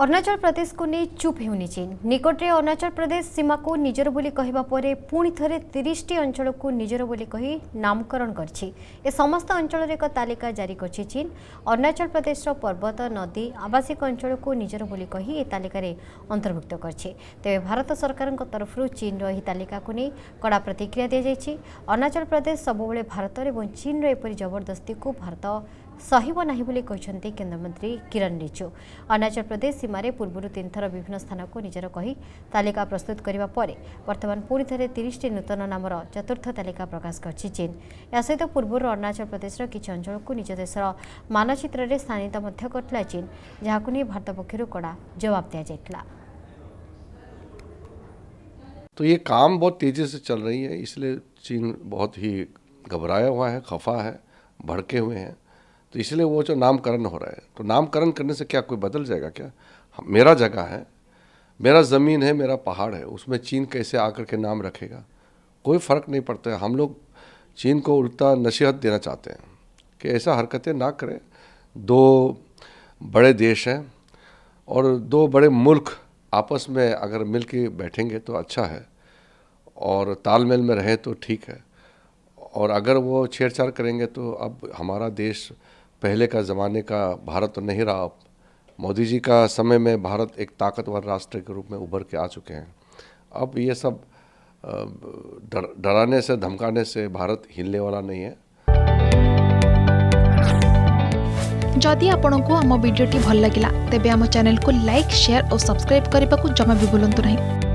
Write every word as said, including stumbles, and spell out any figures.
अरुणाचल प्रदेश को नहीं चुप होनी चीन निकट में अरुणाचल प्रदेश सीमा को निजर बोली कहबा परे पुणी थरे तीस टी अंचल को निजर बोली कही नामकरण करछि। ए समस्त अंचल रे एक तालिका जारी करछि चीन। अरुणाचल प्रदेश रो पर्वत नदी आवासिक अंचल को निजर बोली कही ए तालिका रे अंतर्भुक्त करछि। तबे भारत सरकार तरफ चीन रो तालिका को नहीं कड़ा प्रतिक्रिया दी जाइछि। अरुणाचल प्रदेश सबुबले भारत और चीन रो एपरि जबरदस्ती को भारत सहिब नाही बोली कहते केन्द्रमंत्री किरण रिजू। अरुणाचल प्रदेश सीमार पूर्व तीन थर विभिन्न स्थान को निजर कही तालिका प्रस्तुत करने पर बर्तमान पुणी थे तीस टी नूतन नामर चतुर्थ तालिका प्रकाश करछि चीन। या सहित पूर्वर अरुणाचल प्रदेश किसी अंचल को निज देशर मानचित्र में स्थानित कर चीन, जहाक नहीं भारत पक्षर कड़ा जवाब दि जाता। तो ये काम बहुत तेजी से चल रही है, इसलिए चीन बहुत ही घबराया हुआ है, खफा है, भड़के हुए हैं। तो इसलिए वो जो नामकरण हो रहा है, तो नामकरण करने से क्या कोई बदल जाएगा क्या? मेरा जगह है, मेरा ज़मीन है, मेरा पहाड़ है, उसमें चीन कैसे आकर के नाम रखेगा? कोई फ़र्क नहीं पड़ता है। हम लोग चीन को उल्टा नसीहत देना चाहते हैं कि ऐसा हरकतें ना करें। दो बड़े देश हैं और दो बड़े मुल्क आपस में अगर मिल के बैठेंगे तो अच्छा है और तालमेल में रहे तो ठीक है। और अगर वो छेड़छाड़ करेंगे तो अब हमारा देश पहले का ज़माने का भारत तो नहीं रहा। अब मोदी जी का समय में भारत एक ताकतवर राष्ट्र के रूप में उभर के आ चुके हैं। अब ये सब डर, डराने से धमकाने से भारत हिलने वाला नहीं है। जदि आपंक आम भिडी भल लगा तेब आम चैनल को लाइक शेयर और सब्सक्राइब करने को जमा भी भूलु नहीं।